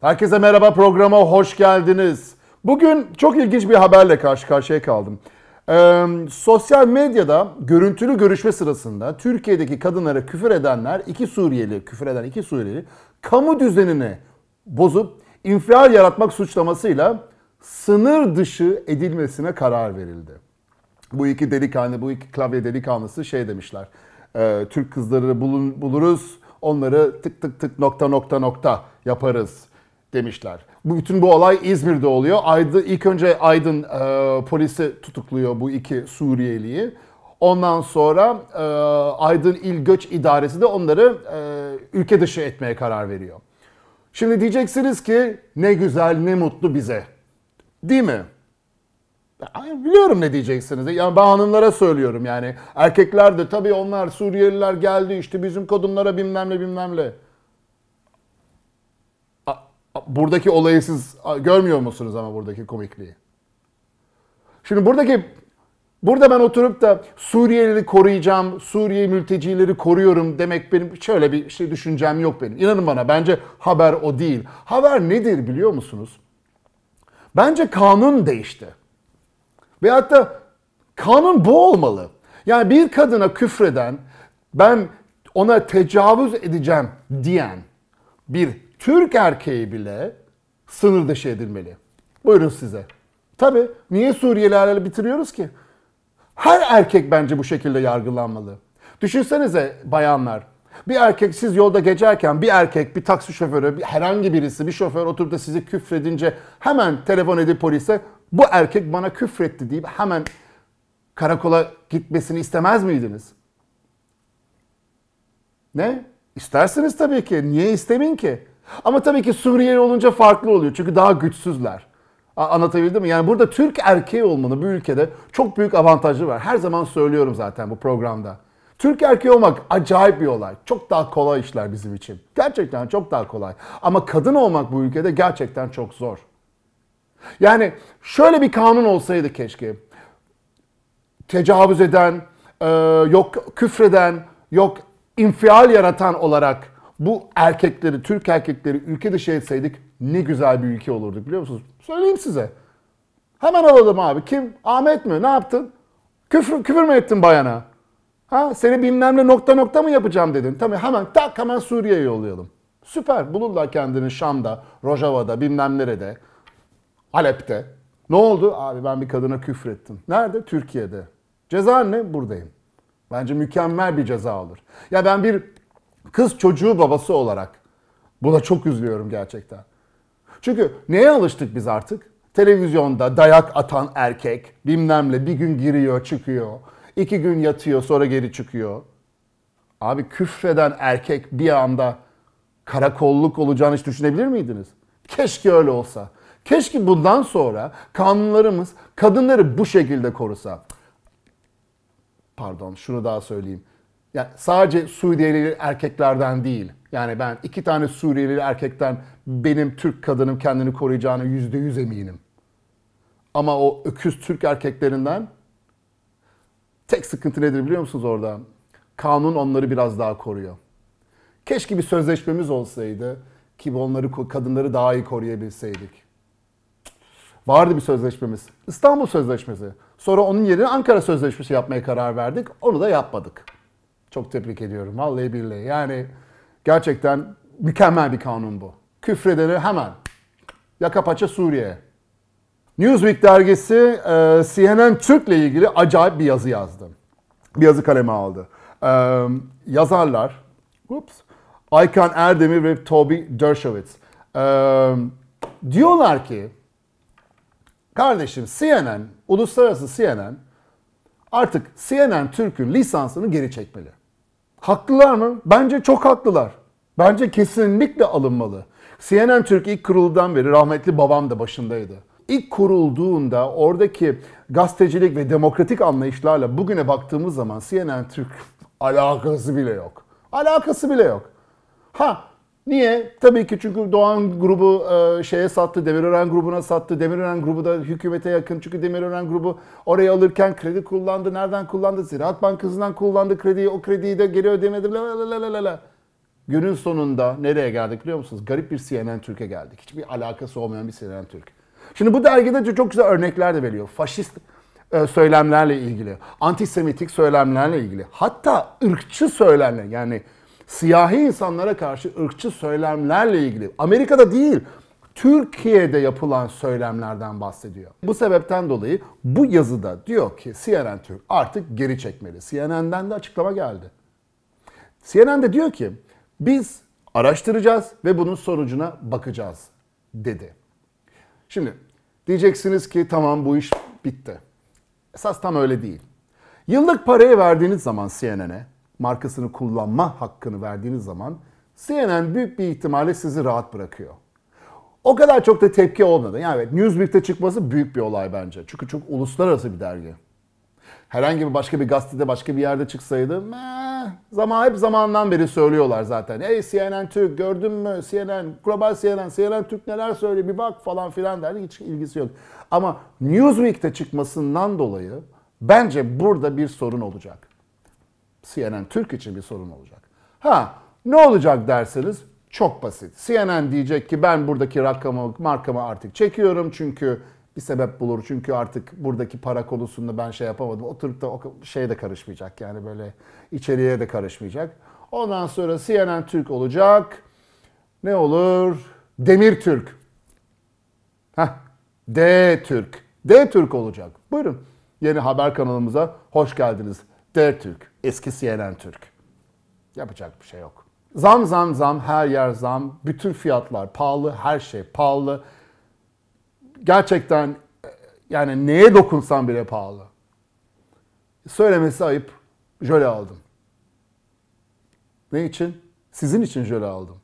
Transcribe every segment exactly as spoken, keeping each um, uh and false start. Herkese merhaba, programa hoş geldiniz. Bugün çok ilginç bir haberle karşı karşıya kaldım. Ee, sosyal medyada görüntülü görüşme sırasında Türkiye'deki kadınlara küfür edenler, iki Suriyeli, küfür eden iki Suriyeli, kamu düzenini bozup infial yaratmak suçlamasıyla sınır dışı edilmesine karar verildi. Bu iki delikanlı, bu iki klavye delikanlısı şey demişler, e, Türk kızları bulun, buluruz, onları tık tık tık nokta nokta nokta yaparız demişler. Bu, bütün bu olay İzmir'de oluyor. Aydın, ilk önce Aydın e, polisi tutukluyor bu iki Suriyeli'yi. Ondan sonra e, Aydın İl Göç İdaresi de onları e, ülke dışı etmeye karar veriyor. Şimdi diyeceksiniz ki ne güzel, ne mutlu bize. Değil mi? Ay, biliyorum ne diyeceksiniz. Yani ben hanımlara söylüyorum yani. Erkekler de tabii onlar Suriyeliler geldi işte bizim kadınlara bilmem ne bilmem ne. Buradaki olayı siz görmüyor musunuz ama buradaki komikliği? Şimdi buradaki, burada ben oturup da Suriyelileri koruyacağım, Suriye mültecileri koruyorum demek benim şöyle bir şey düşüncem yok benim. İnanın bana bence haber o değil. Haber nedir biliyor musunuz? Bence kanun değişti. Ve hatta kanun bu olmalı. Yani bir kadına küfreden, ben ona tecavüz edeceğim diyen bir Türk erkeği bile sınır dışı edilmeli. Buyurun size. Tabii niye Suriyelilerle bitiriyoruz ki? Her erkek bence bu şekilde yargılanmalı. Düşünsenize bayanlar. Bir erkek, siz yolda geçerken bir erkek, bir taksi şoförü, bir, herhangi birisi, bir şoför oturup da sizi küfredince hemen telefon edip polise bu erkek bana küfretti deyip hemen karakola gitmesini istemez miydiniz? Ne? İstersiniz tabii ki. Niye istemeyin ki? Ama tabii ki Suriyeli olunca farklı oluyor. Çünkü daha güçsüzler. Anlatabildim mi? Yani burada Türk erkeği olmanın bu ülkede çok büyük avantajı var. Her zaman söylüyorum zaten bu programda. Türk erkeği olmak acayip bir olay. Çok daha kolay işler bizim için. Gerçekten çok daha kolay. Ama kadın olmak bu ülkede gerçekten çok zor. Yani şöyle bir kanun olsaydı keşke. Tecavüz eden, yok küfreden, yok infial yaratan olarak bu erkekleri, Türk erkekleri ülke dışı etseydik ne güzel bir ülke olurduk biliyor musunuz? Söyleyeyim size. Hemen alalım abi. Kim? Ahmet mi? Ne yaptın? Küfür, küfür mü ettin bayana? Ha? Seni bilmem ne nokta nokta mı yapacağım dedin. Tamam hemen tak hemen Suriye'ye yollayalım. Süper. Bulurlar kendini Şam'da, Rojava'da, bilmem nerede, Halep'te. Ne oldu? Abi ben bir kadına küfür ettim. Nerede? Türkiye'de. Ceza ne? Buradayım. Bence mükemmel bir ceza olur. Ya ben bir kız çocuğu babası olarak buna çok üzülüyorum gerçekten. Çünkü neye alıştık biz artık? Televizyonda dayak atan erkek bilmem ne bir gün giriyor çıkıyor. İki gün yatıyor sonra geri çıkıyor. Abi küfreden erkek bir anda karakolluk olacağını hiç düşünebilir miydiniz? Keşke öyle olsa. Keşke bundan sonra kanunlarımız kadınları bu şekilde korusa. Pardon şunu daha söyleyeyim. Yani sadece Suriyeli erkeklerden değil. Yani ben iki tane Suriyeli erkekten benim Türk kadınım kendini koruyacağını yüzde yüz eminim. Ama o öküz Türk erkeklerinden tek sıkıntı nedir biliyor musunuz orada? Kanun onları biraz daha koruyor. Keşke bir sözleşmemiz olsaydı ki onları, kadınları daha iyi koruyabilseydik. Vardı bir sözleşmemiz. İstanbul Sözleşmesi. Sonra onun yerine Ankara Sözleşmesi yapmaya karar verdik. Onu da yapmadık. Çok tebrik ediyorum. Vallahi billahi. Yani gerçekten mükemmel bir kanun bu. Küfredeni hemen yaka paça Suriye. Newsweek dergisi C N N Türk ile ilgili acayip bir yazı yazdı. Bir yazı kaleme aldı. Yazarlar ups, Aykan Erdemir ve Toby Dershowitz diyorlar ki kardeşim C N N, uluslararası C N N artık C N N Türk'ün lisansını geri çekmeli. Haklılar mı? Bence çok haklılar. Bence kesinlikle alınmalı. C N N Türk ilk kurulduğundan beri rahmetli babam da başındaydı. İlk kurulduğunda oradaki gazetecilik ve demokratik anlayışlarla bugüne baktığımız zaman C N N Türk alakası bile yok. Alakası bile yok. Ha niye? Tabii ki çünkü Doğan grubu e, şeye sattı, Demirören grubuna sattı. Demirören grubu da hükümete yakın çünkü Demirören grubu orayı alırken kredi kullandı. Nereden kullandı? Ziraat Bankası'ndan kullandı krediyi. O krediyi de geri ödemedi. Lalalala. Günün sonunda nereye geldik biliyor musunuz? Garip bir C N N Türk'e geldik. Hiçbir alakası olmayan bir C N N Türk. Şimdi bu dergide çok güzel örnekler de veriyor. Faşist söylemlerle ilgili, antisemitik söylemlerle ilgili, hatta ırkçı söylemler, yani siyahi insanlara karşı ırkçı söylemlerle ilgili, Amerika'da değil, Türkiye'de yapılan söylemlerden bahsediyor. Bu sebepten dolayı bu yazıda diyor ki C N N Türk artık geri çekmeli. C N N'den de açıklama geldi. C N N de diyor ki biz araştıracağız ve bunun sonucuna bakacağız dedi. Şimdi diyeceksiniz ki tamam bu iş bitti. Esas tam öyle değil. Yıllık parayı verdiğiniz zaman C N N'e, markasını kullanma hakkını verdiğiniz zaman C N N büyük bir ihtimalle sizi rahat bırakıyor. O kadar çok da tepki olmadı. Yani evet, Newsweek'te çıkması büyük bir olay bence. Çünkü çok uluslararası bir dergi. Herhangi bir başka bir gazetede, başka bir yerde çıksaydı, meh, zaman hep zamandan beri söylüyorlar zaten. Ey C N N Türk gördün mü? C N N, Global C N N, C N N Türk neler söylüyor bir bak falan filan derdi. Hiç ilgisi yok. Ama Newsweek'te çıkmasından dolayı bence burada bir sorun olacak. C N N Türk için bir sorun olacak. Ha, ne olacak derseniz çok basit. C N N diyecek ki ben buradaki rakamı, markamı artık çekiyorum çünkü bir sebep bulur. Çünkü artık buradaki para konusunda ben şey yapamadım. Oturup da o şeye de karışmayacak. Yani böyle içeriye de karışmayacak. Ondan sonra C N N Türk olacak. Ne olur? Demir Türk. Heh. D Türk. D Türk olacak. Buyurun. Yeni haber kanalımıza hoş geldiniz. D Türk. Eski C N N Türk. Yapacak bir şey yok. Zam zam zam. Her yer zam. Bütün fiyatlar pahalı. Her şey pahalı. Gerçekten yani neye dokunsam bile pahalı. Söylemesi ayıp, jöle aldım. Ne için? Sizin için jöle aldım.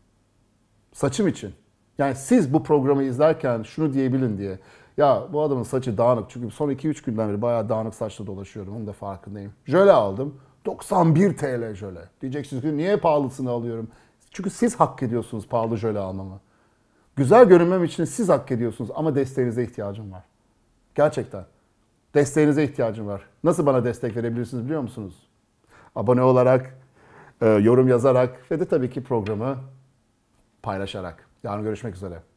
Saçım için. Yani siz bu programı izlerken şunu diyebilin diye. Ya bu adamın saçı dağınık. Çünkü son iki üç günden beri bayağı dağınık saçla dolaşıyorum. Onun da farkındayım. Jöle aldım. doksan bir Türk lirası jöle. Diyeceksiniz ki niye pahalısını alıyorum? Çünkü siz hak ediyorsunuz pahalı jöle almamı. Güzel görünmem için siz hak ediyorsunuz ama desteğinize ihtiyacım var. Gerçekten. Desteğinize ihtiyacım var. Nasıl bana destek verebilirsiniz biliyor musunuz? Abone olarak, yorum yazarak ve de tabii ki programı paylaşarak. Yarın görüşmek üzere.